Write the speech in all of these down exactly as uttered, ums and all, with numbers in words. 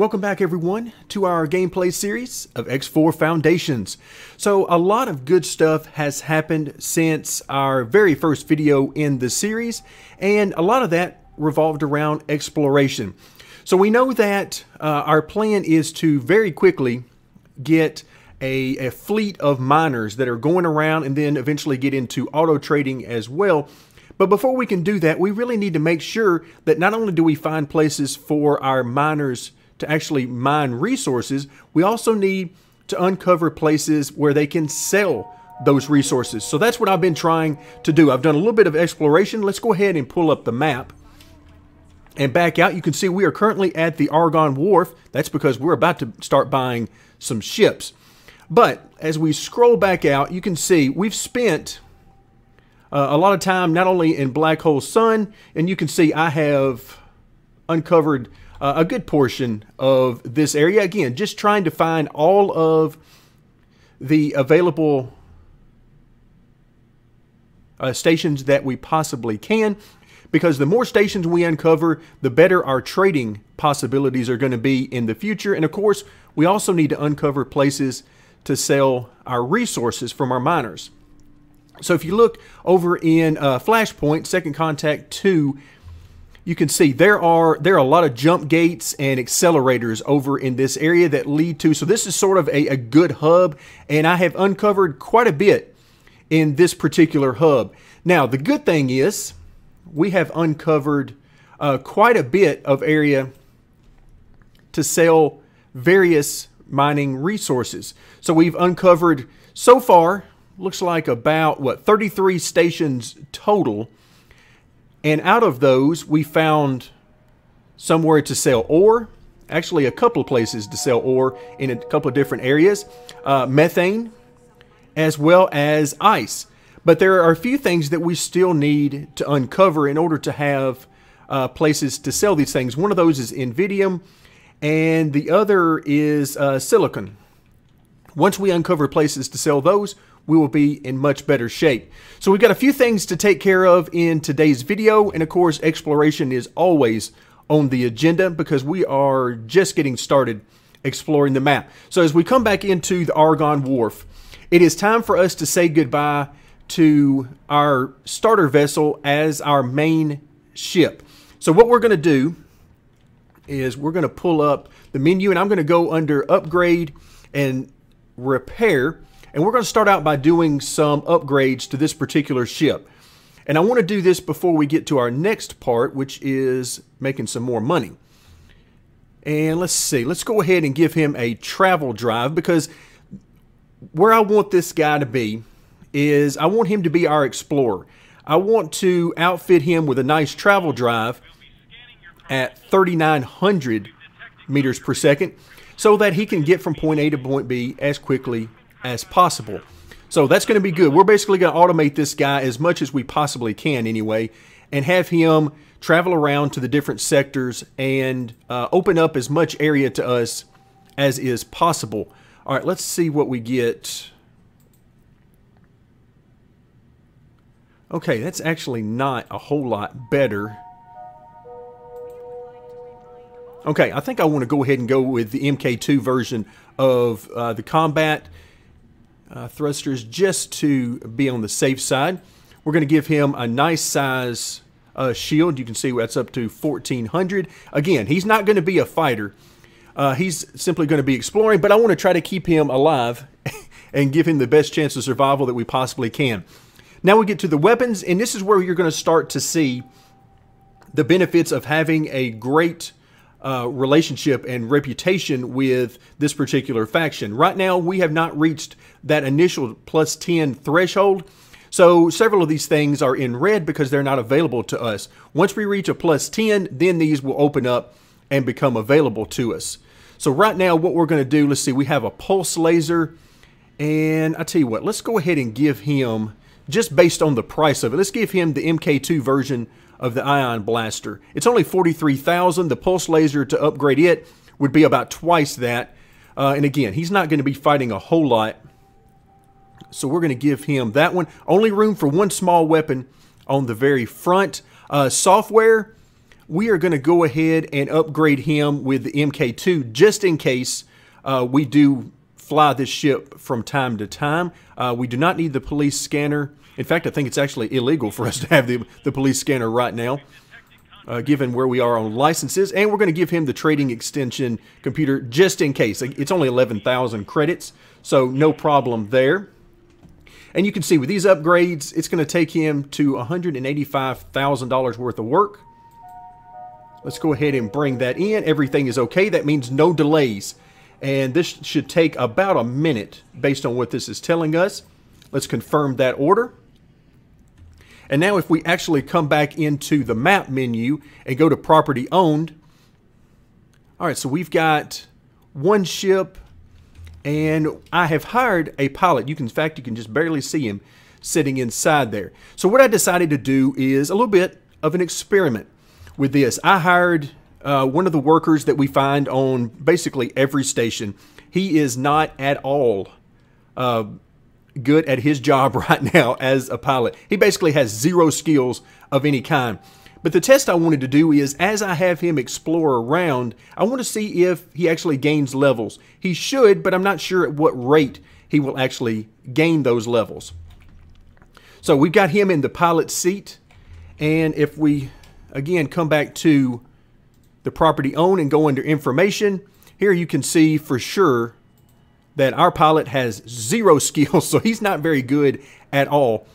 Welcome back everyone to our gameplay series of X four Foundations. So a lot of good stuff has happened since our very first video in the series, and a lot of that revolved around exploration. So we know that uh, our plan is to very quickly get a, a fleet of miners that are going around and then eventually get into auto trading as well. But before we can do that, we really need to make sure that not only do we find places for our miners to actually mine resources, we also need to uncover places where they can sell those resources. So that's what I've been trying to do. I've done a little bit of exploration. Let's go ahead and pull up the map and back out. You can see we are currently at the Argon Wharf. That's because we're about to start buying some ships. But as we scroll back out, you can see we've spent uh, a lot of time not only in Black Hole Sun, and you can see I have uncovered Uh, a good portion of this area. Again, just trying to find all of the available uh, stations that we possibly can, because the more stations we uncover, the better our trading possibilities are going to be in the future. And of course, we also need to uncover places to sell our resources from our miners. So if you look over in uh, Flashpoint Second Contact two, you can see there are there are a lot of jump gates and accelerators over in this area that lead to, so this is sort of a, a good hub, and I have uncovered quite a bit in this particular hub. Now the good thing is we have uncovered uh, quite a bit of area to sell various mining resources. So we've uncovered so far, looks like about what, thirty-three stations total. And out of those, we found somewhere to sell ore, actually a couple of places to sell ore in a couple of different areas, uh, methane, as well as ice. But there are a few things that we still need to uncover in order to have uh, places to sell these things. One of those is Nvidium, and the other is uh, silicon. Once we uncover places to sell those, we will be in much better shape. So we've got a few things to take care of in today's video, and of course exploration is always on the agenda because we are just getting started exploring the map. So as we come back into the Argon Wharf, it is time for us to say goodbye to our starter vessel as our main ship. So what we're going to do is we're going to pull up the menu, and I'm going to go under upgrade and repair. And we're going to start out by doing some upgrades to this particular ship. And I want to do this before we get to our next part, which is making some more money. And let's see, let's go ahead and give him a travel drive, because where I want this guy to be is I want him to be our explorer. I want to outfit him with a nice travel drive at thirty-nine hundred meters per second so that he can get from point A to point B as quickly as possible. So that's going to be good. We're basically going to automate this guy as much as we possibly can anyway, and have him travel around to the different sectors and uh, open up as much area to us as is possible. All right, let's see what we get. Okay, that's actually not a whole lot better. Okay, I think I want to go ahead and go with the M K two version of uh, the combat Uh, thrusters, just to be on the safe side. We're going to give him a nice size uh, shield. You can see that's up to fourteen hundred. Again, he's not going to be a fighter. Uh, he's simply going to be exploring, but I want to try to keep him alive and give him the best chance of survival that we possibly can. Now we get to the weapons, and this is where you're going to start to see the benefits of having a great Uh, relationship and reputation with this particular faction. Right now, we have not reached that initial plus ten threshold, so several of these things are in red because they're not available to us. Once we reach a plus ten, then these will open up and become available to us. So right now, what we're going to do, let's see, we have a pulse laser, and I tell you what, let's go ahead and give him, just based on the price of it, let's give him the M K two version of the ion blaster. It's only forty-three thousand. The pulse laser, to upgrade it, would be about twice that. Uh, and again, he's not going to be fighting a whole lot, so we're going to give him that one. Only room for one small weapon on the very front. Uh, software, we are going to go ahead and upgrade him with the M K two just in case uh, we do fly this ship from time to time. Uh, we do not need the police scanner. In fact, I think it's actually illegal for us to have the, the police scanner right now, uh, given where we are on licenses. And we're going to give him the trading extension computer just in case. It's only eleven thousand credits, so no problem there. And you can see with these upgrades, it's going to take him to one hundred eighty-five thousand dollars worth of work. Let's go ahead and bring that in. Everything is okay. That means no delays. And this should take about a minute based on what this is telling us. Let's confirm that order. And now if we actually come back into the map menu and go to property owned. All right, so we've got one ship. And I have hired a pilot. You can, in fact, you can just barely see him sitting inside there. So what I decided to do is a little bit of an experiment with this. I hired uh, one of the workers that we find on basically every station. He is not at all uh, good at his job right now as a pilot. He basically has zero skills of any kind. But the test I wanted to do is, as I have him explore around, I want to see if he actually gains levels. He should, but I'm not sure at what rate he will actually gain those levels. So we've got him in the pilot seat. And if we, again, come back to the property owned and go under information, here you can see for sure that our pilot has zero skills, so he's not very good at all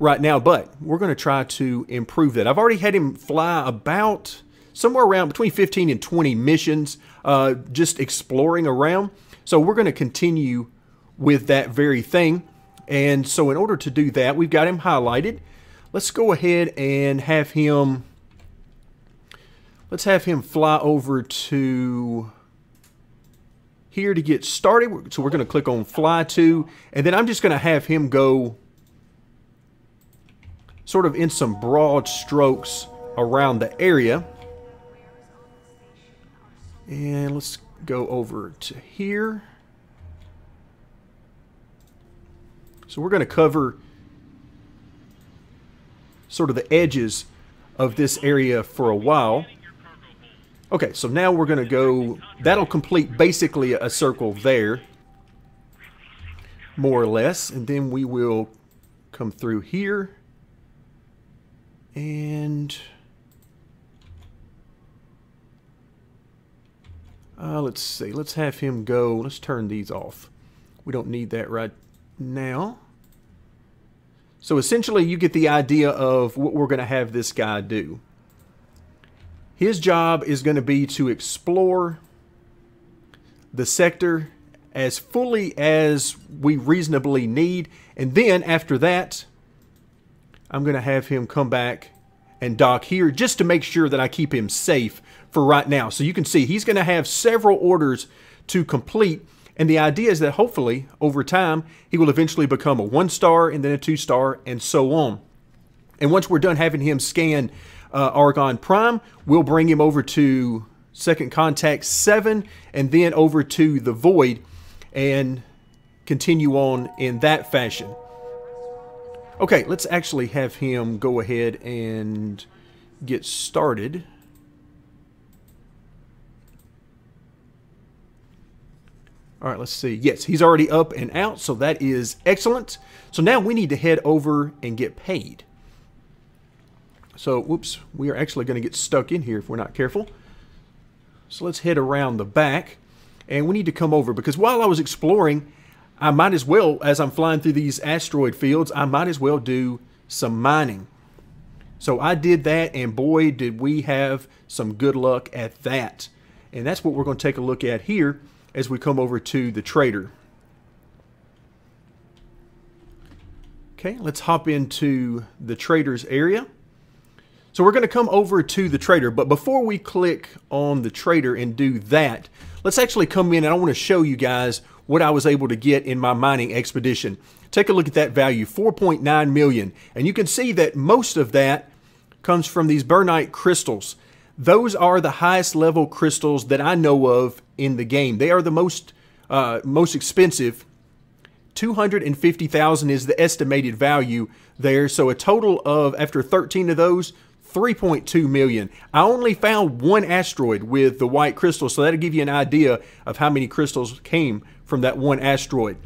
right now, but we're going to try to improve that. I've already had him fly about somewhere around between fifteen and twenty missions, uh, just exploring around. So we're going to continue with that very thing. And so in order to do that, we've got him highlighted. Let's go ahead and have him, let's have him fly over to here to get started. So we're going to click on fly to, and then I'm just going to have him go sort of in some broad strokes around the area. And let's go over to here. So we're going to cover sort of the edges of this area for a while. Okay, so now we're going to go, that'll complete basically a circle there, more or less. And then we will come through here. And uh, let's see, let's have him go, let's turn these off. We don't need that right now. So essentially you get the idea of what we're going to have this guy do. His job is going to be to explore the sector as fully as we reasonably need. And then after that, I'm going to have him come back and dock here just to make sure that I keep him safe for right now. So you can see he's going to have several orders to complete. And the idea is that hopefully over time, he will eventually become a one star and then a two star and so on. And once we're done having him scan uh, Argon Prime, we'll bring him over to Second Contact seven and then over to The Void and continue on in that fashion. Okay, let's actually have him go ahead and get started. All right, let's see. Yes, he's already up and out, so that is excellent. So now we need to head over and get paid. So, whoops, we are actually going to get stuck in here if we're not careful. So let's head around the back, and we need to come over because while I was exploring, I might as well, as I'm flying through these asteroid fields, I might as well do some mining. So I did that, and boy, did we have some good luck at that. And that's what we're going to take a look at here as we come over to the trader. Okay, let's hop into the trader's area. So we're going to come over to the trader, but before we click on the trader and do that, let's actually come in and I want to show you guys what I was able to get in my mining expedition. Take a look at that value, four point nine million. And you can see that most of that comes from these Burnite crystals. Those are the highest level crystals that I know of in the game. They are the most, uh, most expensive. two hundred fifty thousand is the estimated value there. So a total of, after thirteen of those, three point two million. I only found one asteroid with the white crystal, so that'll give you an idea of how many crystals came from that one asteroid.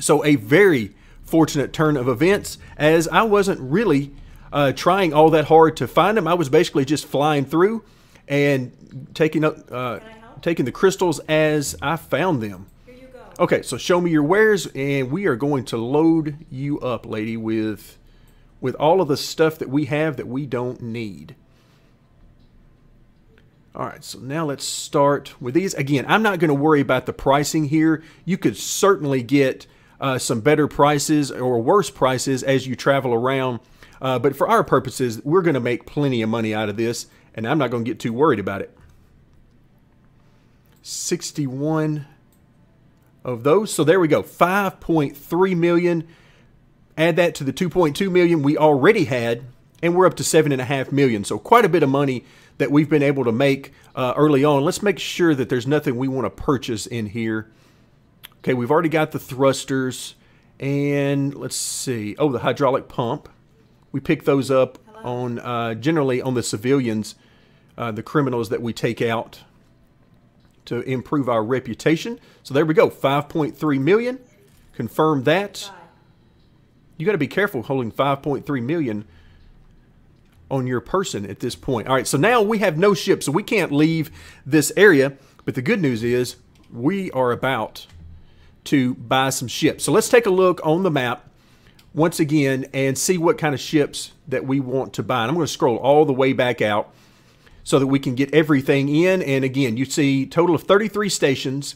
So a very fortunate turn of events, as I wasn't really uh, trying all that hard to find them. I was basically just flying through and taking up uh, taking the crystals as I found them. Here you go. Okay, so show me your wares, and we are going to load you up, lady, with with all of the stuff that we have that we don't need. All right, so now let's start with these. Again, I'm not going to worry about the pricing here. You could certainly get uh, some better prices or worse prices as you travel around. Uh, but for our purposes, we're going to make plenty of money out of this, and I'm not going to get too worried about it. sixty-one of those. So there we go, five point three million. Add that to the two point two million we already had, and we're up to seven point five million. So quite a bit of money that we've been able to make uh, early on. Let's make sure that there's nothing we want to purchase in here. Okay, we've already got the thrusters. And let's see. Oh, the hydraulic pump. We pick those up Hello. on uh, generally on the civilians, uh, the criminals that we take out to improve our reputation. So there we go, five point three million. Confirm that. You got to be careful holding five point three million on your person at this point. All right, so now we have no ship, so we can't leave this area. But the good news is we are about to buy some ships. So let's take a look on the map once again and see what kind of ships that we want to buy. And I'm going to scroll all the way back out so that we can get everything in. And again, you see total of thirty-three stations.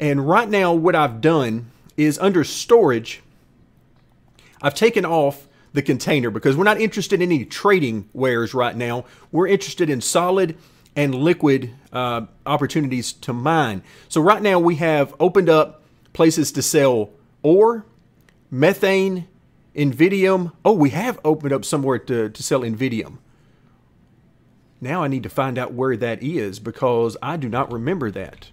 And right now what I've done is under storage, I've taken off the container because we're not interested in any trading wares right now. We're interested in solid and liquid uh, opportunities to mine. So right now we have opened up places to sell ore, methane, Invidium. Oh, we have opened up somewhere to, to sell Invidium. Now I need to find out where that is because I do not remember that.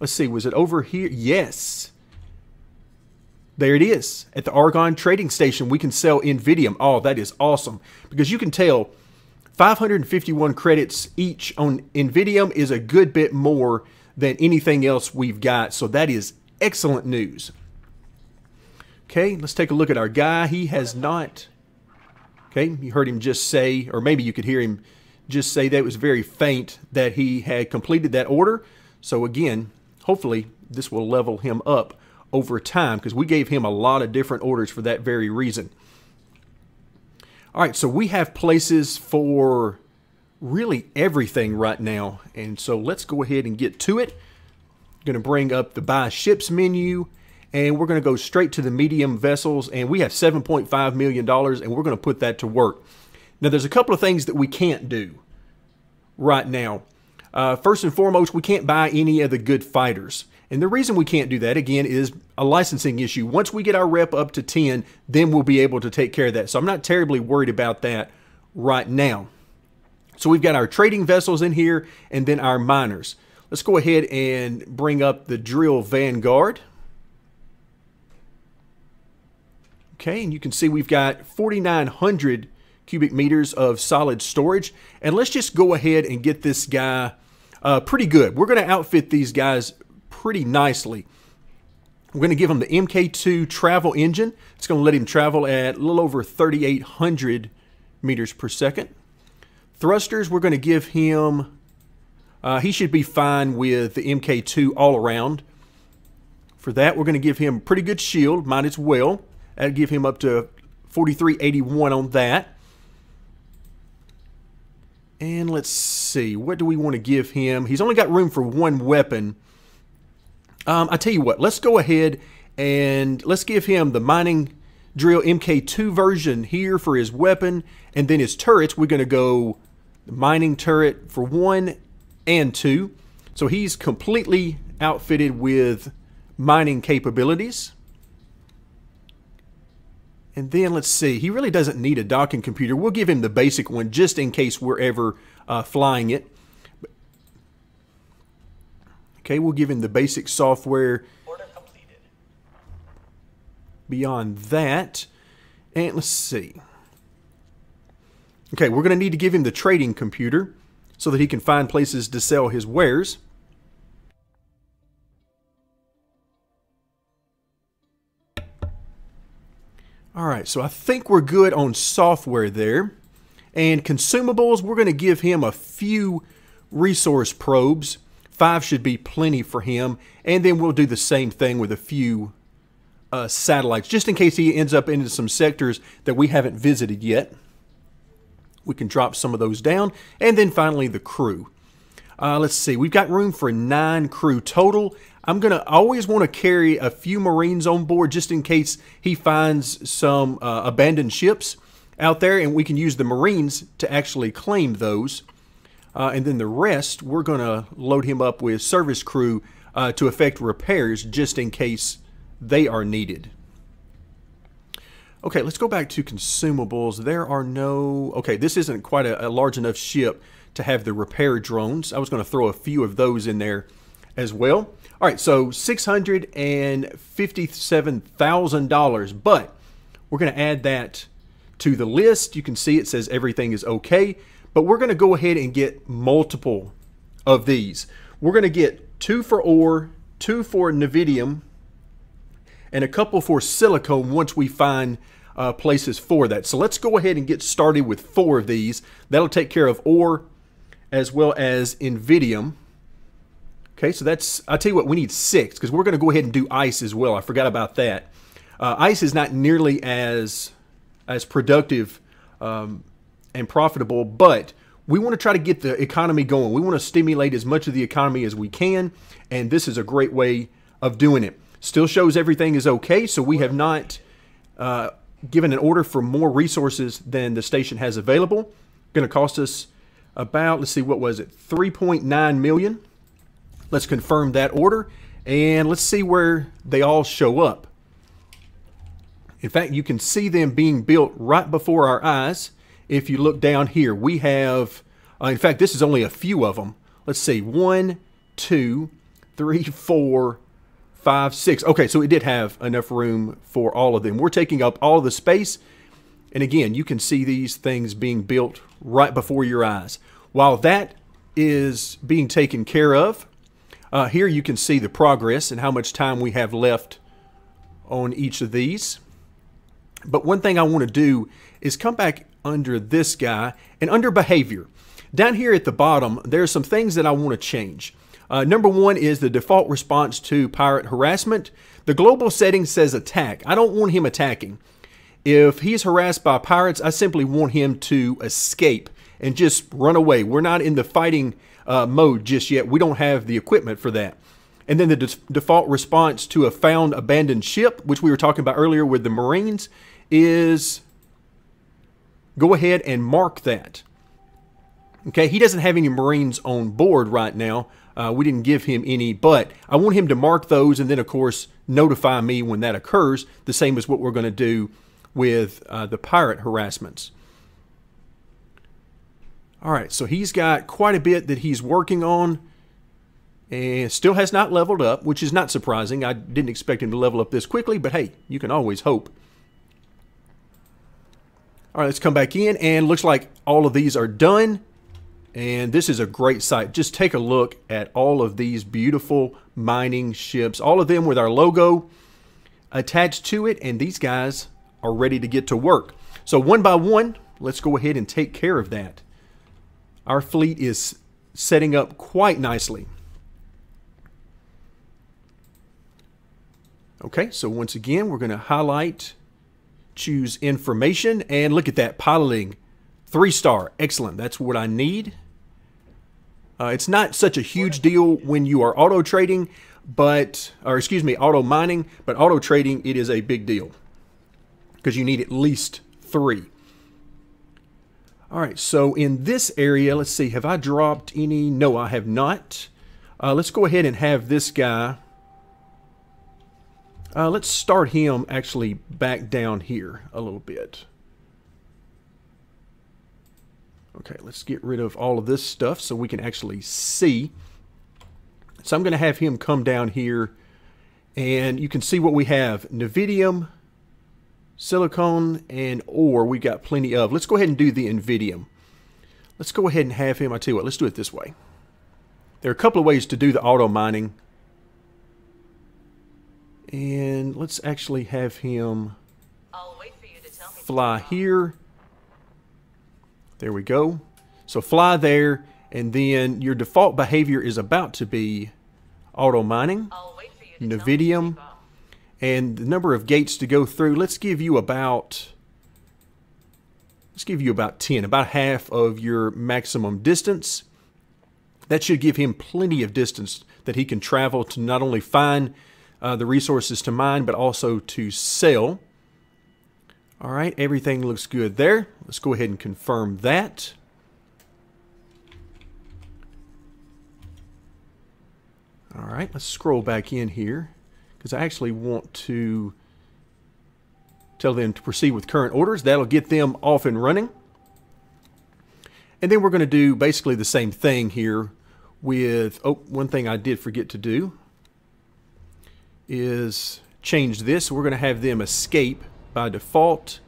Let's see, was it over here? Yes. There it is. At the Argon Trading Station, we can sell Invidium. Oh, that is awesome. Because you can tell five hundred fifty-one credits each on Invidium is a good bit more than anything else we've got. So that is excellent news. Okay, let's take a look at our guy. He has not... Okay, you heard him just say, or maybe you could hear him just say that it was very faint that he had completed that order. So again, hopefully this will level him up over time, because we gave him a lot of different orders for that very reason. All right, so we have places for really everything right now, and so let's go ahead and get to it. I'm going to bring up the buy ships menu, and we're going to go straight to the medium vessels, and we have seven point five million dollars, and we're going to put that to work. Now, there's a couple of things that we can't do right now. Uh, first and foremost, we can't buy any of the good fighters. And the reason we can't do that, again, is a licensing issue. Once we get our rep up to ten, then we'll be able to take care of that. So I'm not terribly worried about that right now. So we've got our trading vessels in here and then our miners. Let's go ahead and bring up the Drill Vanguard. Okay, and you can see we've got forty-nine hundred cubic meters of solid storage. And let's just go ahead and get this guy uh, pretty good. We're going to outfit these guys pretty nicely. We're going to give him the M K two travel engine. It's going to let him travel at a little over thirty-eight hundred meters per second. Thrusters, we're going to give him, uh, he should be fine with the M K two all around. For that, we're going to give him pretty good shield, might as well. That'll give him up to forty-three eighty-one on that. And let's see, what do we want to give him? He's only got room for one weapon. Um, I tell you what, let's go ahead and let's give him the mining drill M K two version here for his weapon, and then his turrets. We're going to go mining turret for one and two. So he's completely outfitted with mining capabilities. And then let's see, he really doesn't need a docking computer. We'll give him the basic one just in case we're ever uh, flying it. Okay, we'll give him the basic software. Order completed. Beyond that, and let's see. Okay, we're going to need to give him the trading computer so that he can find places to sell his wares. Alright, so I think we're good on software there. And consumables, we're going to give him a few resource probes. Five should be plenty for him. And then we'll do the same thing with a few uh, satellites, just in case he ends up into some sectors that we haven't visited yet. We can drop some of those down. And then finally the crew. Uh, let's see, we've got room for nine crew total. I'm going to always want to carry a few Marines on board just in case he finds some uh, abandoned ships out there, and we can use the Marines to actually claim those. Uh, and then the rest, we're going to load him up with service crew uh, to effect repairs just in case they are needed. Okay, let's go back to consumables. There are no... Okay, this isn't quite a, a large enough ship to have the repair drones. I was going to throw a few of those in there as well. All right, so six hundred fifty-seven thousand dollars, but we're going to add that to the list. You can see it says everything is okay, but we're going to go ahead and get multiple of these. We're going to get two for ore, two for nevidium, and a couple for silicone once we find uh, places for that. So let's go ahead and get started with four of these. That'll take care of ore as well as nevidium. Okay, so that's, I'll tell you what, we need six because we're going to go ahead and do ice as well. I forgot about that. Uh, ice is not nearly as... as productive um, and profitable, but we want to try to get the economy going. We want to stimulate as much of the economy as we can, and this is a great way of doing it. Still shows everything is okay, so we have not uh, given an order for more resources than the station has available. Going to cost us about, let's see, what was it, three point nine million. Let's confirm that order, and let's see where they all show up. In fact, you can see them being built right before our eyes. If you look down here, we have, uh, in fact, this is only a few of them. Let's see, one, two, three, four, five, six. Okay, so it did have enough room for all of them. We're taking up all the space. And again, you can see these things being built right before your eyes. While that is being taken care of, uh, here you can see the progress and how much time we have left on each of these. But one thing I want to do is come back under this guy and under behavior. Down here at the bottom, there are some things that I want to change. Uh, number one is the default response to pirate harassment. The global setting says attack. I don't want him attacking. If he's harassed by pirates, I simply want him to escape and just run away. We're not in the fighting uh, mode just yet. We don't have the equipment for that. And then the de default response to a found abandoned ship, which we were talking about earlier with the Marines, is go ahead and mark that. Okay, he doesn't have any Marines on board right now. Uh, we didn't give him any, but I want him to mark those and then, of course, notify me when that occurs, the same as what we're going to do with uh, the pirate harassments. All right, so he's got quite a bit that he's working on. And still has not leveled up, which is not surprising. I didn't expect him to level up this quickly, but hey, you can always hope. All right, let's come back in, and looks like all of these are done. And this is a great site. Just take a look at all of these beautiful mining ships, all of them with our logo attached to it, and these guys are ready to get to work. So one by one, let's go ahead and take care of that. Our fleet is setting up quite nicely. Okay, so once again, we're going to highlight, choose information, and look at that, piloting, three star, excellent, that's what I need. Uh, it's not such a huge deal when you are auto trading, but, or excuse me, auto mining, but auto trading, it is a big deal because you need at least three. All right, so in this area, let's see, have I dropped any? No, I have not. Uh, let's go ahead and have this guy. Uh, let's start him actually back down here a little bit. Okay, let's get rid of all of this stuff so we can actually see. So I'm going to have him come down here, and you can see what we have. Nevidium, silicon and ore we got plenty of. Let's go ahead and do the Invidium. Let's go ahead and have him. I tell you what, let's do it this way. There are a couple of ways to do the auto mining. And let's actually have him fly here. There we go. So fly there, and then your default behavior is about to be auto mining, Navidium, and the number of gates to go through. Let's give you about let's give you about ten, about half of your maximum distance. That should give him plenty of distance that he can travel to not only find uh, the resources to mine, but also to sell. All right, everything looks good there. Let's go ahead and confirm that. All right, let's scroll back in here because I actually want to tell them to proceed with current orders. That'll get them off and running. And then we're going to do basically the same thing here with, oh, one thing I did forget to do is change this. We're going to have them escape by default,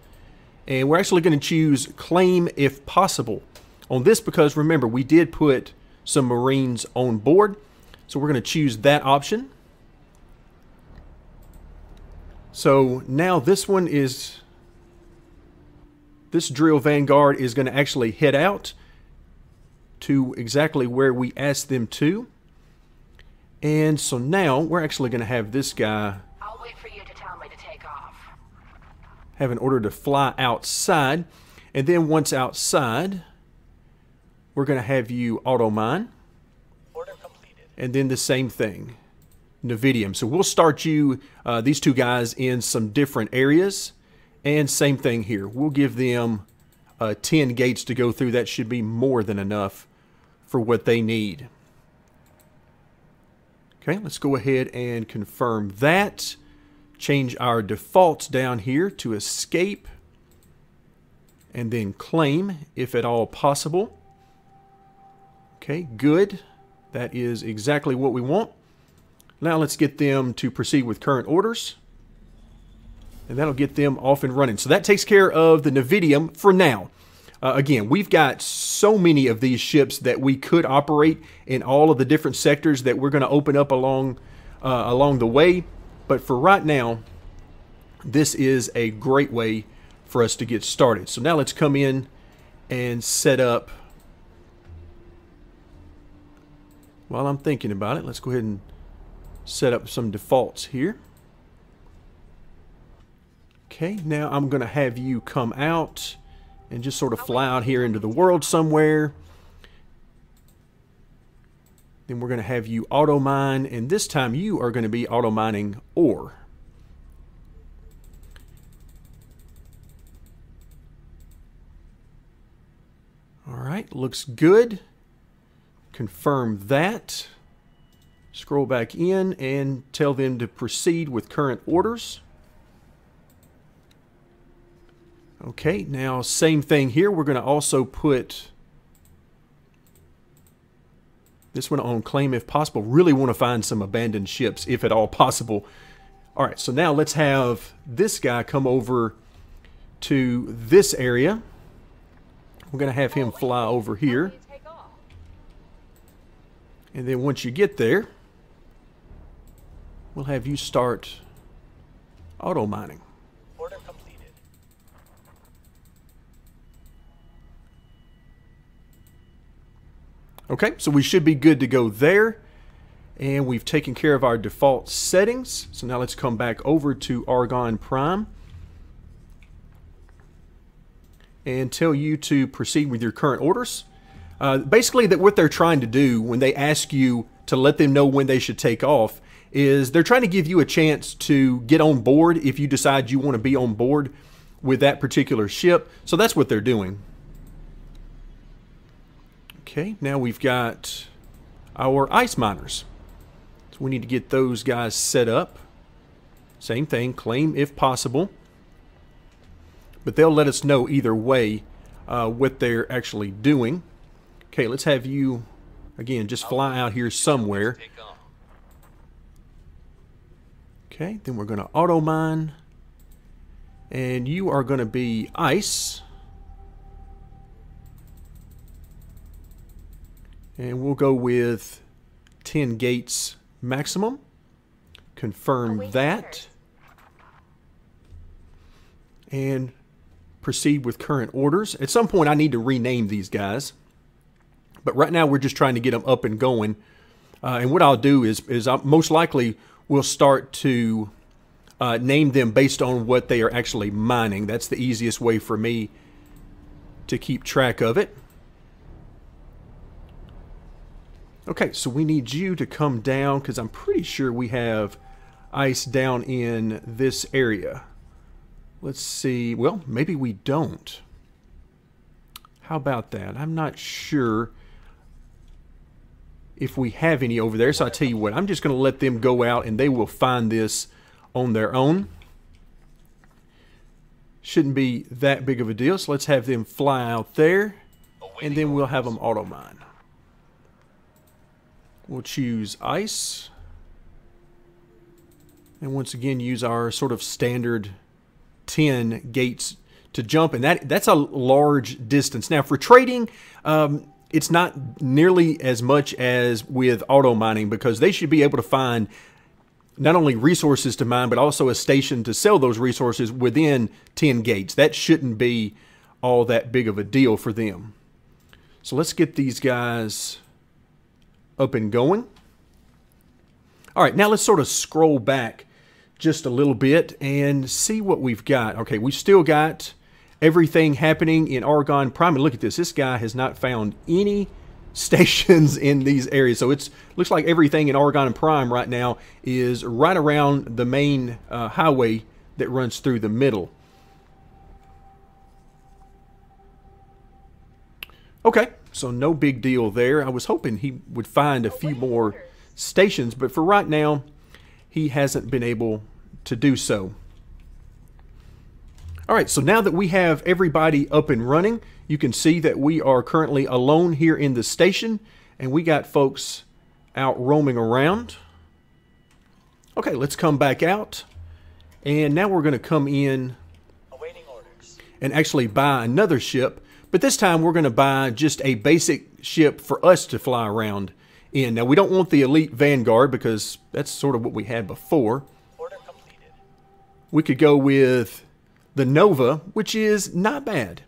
and we're actually going to choose claim if possible on this because remember we did put some Marines on board, so we're going to choose that option. So now this one is this Drill Vanguard is going to actually head out to exactly where we asked them to, and so now we're actually going to have this guy have an order to fly outside, and then once outside we're going to have you auto mine. Order completed. And then the same thing, Navidium. So we'll start you uh, these two guys in some different areas, and same thing here, we'll give them uh, ten gates to go through. That should be more than enough for what they need. Okay, let's go ahead and confirm that. Change our defaults down here to escape and then claim if at all possible. Okay, good. That is exactly what we want. Now let's get them to proceed with current orders, and that'll get them off and running. So that takes care of the Navidium for now. Uh, again, we've got so many of these ships that we could operate in all of the different sectors that we're going to open up along uh, along the way. But for right now, this is a great way for us to get started. So now let's come in and set up. While I'm thinking about it, let's go ahead and set up some defaults here. Okay, now I'm going to have you come out and just sort of fly out here into the world somewhere. Then we're going to have you auto mine, and this time you are going to be auto mining ore. All right, looks good. Confirm that. Scroll back in and tell them to proceed with current orders. Okay, now same thing here. We're going to also put this one on claim if possible. Really want to find some abandoned ships if at all possible. All right, so now let's have this guy come over to this area. We're going to have him fly over here. And then once you get there, we'll have you start auto mining. Order completed. Okay, so we should be good to go there, and we've taken care of our default settings. So now let's come back over to Argon Prime and tell you to proceed with your current orders. Uh, basically, that what they're trying to do when they ask you to let them know when they should take off is they're trying to give you a chance to get on board if you decide you want to be on board with that particular ship. So that's what they're doing. Okay, now we've got our ice miners. So we need to get those guys set up. Same thing, claim if possible. But they'll let us know either way uh, what they're actually doing. Okay, let's have you, again, just fly out here somewhere. Okay, then we're going to auto mine. and you are going to be ice. And we'll go with ten gates maximum. Confirm that. And proceed with current orders. At some point I need to rename these guys. But right now we're just trying to get them up and going. Uh, and what I'll do is, is I most likely will start to uh, name them based on what they are actually mining. That's the easiest way for me to keep track of it. Okay, so we need you to come down because I'm pretty sure we have ice down in this area. Let's see. Well, maybe we don't. How about that? I'm not sure if we have any over there. So I tell you what, I'm just going to let them go out and they will find this on their own. Shouldn't be that big of a deal. So let's have them fly out there and then we'll have them auto mine. We'll choose ice. And once again, use our sort of standard ten gates to jump. And that that's a large distance. Now, for trading, um, it's not nearly as much as with auto mining because they should be able to find not only resources to mine, but also a station to sell those resources within ten gates. That shouldn't be all that big of a deal for them. So let's get these guys up and going. All right, now let's sort of scroll back just a little bit and see what we've got. Okay, we've still got everything happening in Argon Prime. And look at this. This guy has not found any stations in these areas. So it's looks like everything in Argon Prime right now is right around the main uh, highway that runs through the middle. Okay. So no big deal there. I was hoping he would find a few more stations, but for right now, he hasn't been able to do so. All right, so now that we have everybody up and running, you can see that we are currently alone here in the station, and we got folks out roaming around. Okay, let's come back out, and now we're going to come in and actually buy another ship. But this time we're going to buy just a basic ship for us to fly around in. Now we don't want the Elite Vanguard because that's sort of what we had before. Order completed. We could go with the Nova, which is not bad.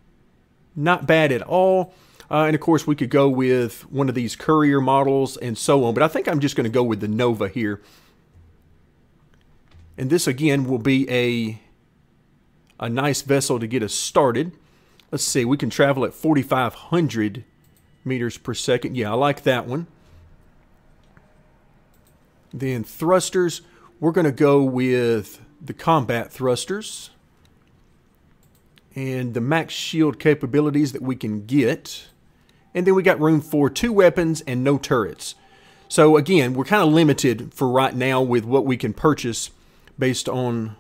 Not bad at all. Uh, and of course we could go with one of these courier models and so on. But I think I'm just going to go with the Nova here. And this again will be a, a nice vessel to get us started. Let's see, we can travel at forty-five hundred meters per second. Yeah, I like that one. Then thrusters, we're going to go with the combat thrusters. And the max shield capabilities that we can get. And then we got room for two weapons and no turrets. So again, we're kind of limited for right now with what we can purchase based on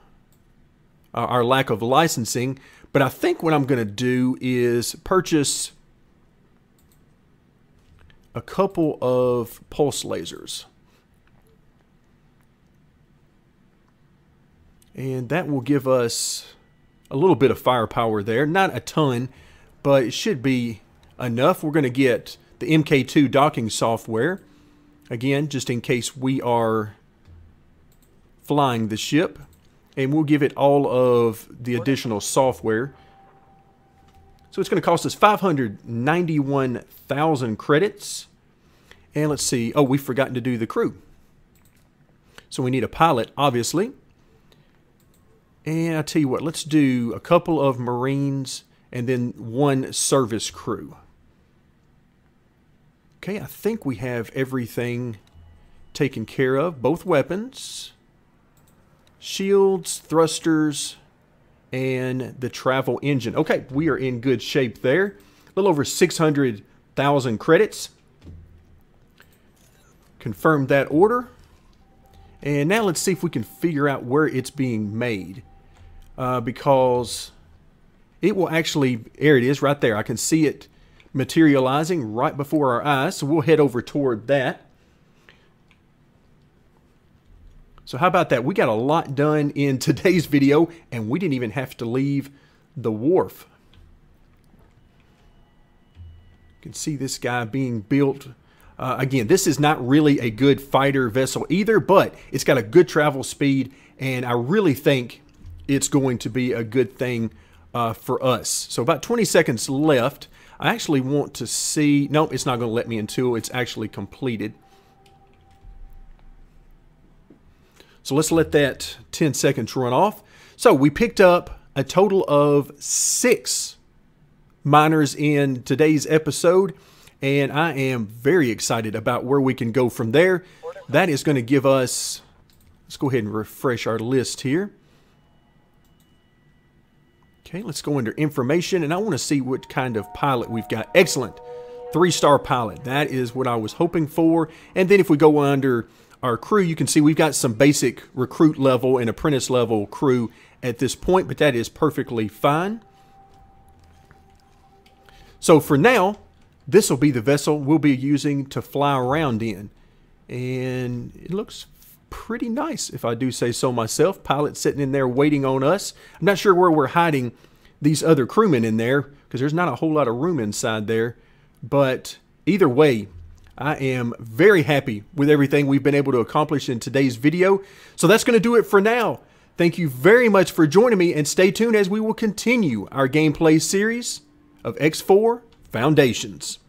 uh, our lack of licensing. But I think what I'm going to do is purchase a couple of pulse lasers. And that will give us a little bit of firepower there. Not a ton, but it should be enough. We're going to get the M K two docking software. Again, just in case we are flying the ship. And we'll give it all of the additional software. So it's going to cost us five hundred ninety-one thousand credits. And let's see. Oh, we've forgotten to do the crew. So we need a pilot, obviously. And I'll tell you what. Let's do a couple of Marines and then one service crew. Okay, I think we have everything taken care of. Both weapons, shields, thrusters, and the travel engine. Okay, we are in good shape there. A little over six hundred thousand credits. Confirm that order. And now let's see if we can figure out where it's being made. Uh, because it will actually, there it is right there. I can see it materializing right before our eyes. So we'll head over toward that. So how about that? We got a lot done in today's video, and we didn't even have to leave the wharf. You can see this guy being built. Uh, again, this is not really a good fighter vessel either, but it's got a good travel speed, and I really think it's going to be a good thing uh, for us. So about twenty seconds left. I actually want to see... No, it's not going to let me until it's actually completed. So let's let that ten seconds run off. So we picked up a total of six miners in today's episode, and I am very excited about where we can go from there. That is going to give us... Let's go ahead and refresh our list here. Okay, let's go under information, and I want to see what kind of pilot we've got. Excellent. Three-star pilot. That is what I was hoping for. And then if we go under our crew, you can see we've got some basic recruit level and apprentice level crew at this point, but that is perfectly fine. So for now, this will be the vessel we'll be using to fly around in. And it looks pretty nice, if I do say so myself. Pilot sitting in there waiting on us. I'm not sure where we're hiding these other crewmen in there, because there's not a whole lot of room inside there. But either way, I am very happy with everything we've been able to accomplish in today's video. So that's going to do it for now. Thank you very much for joining me, and stay tuned as we will continue our gameplay series of X four Foundations.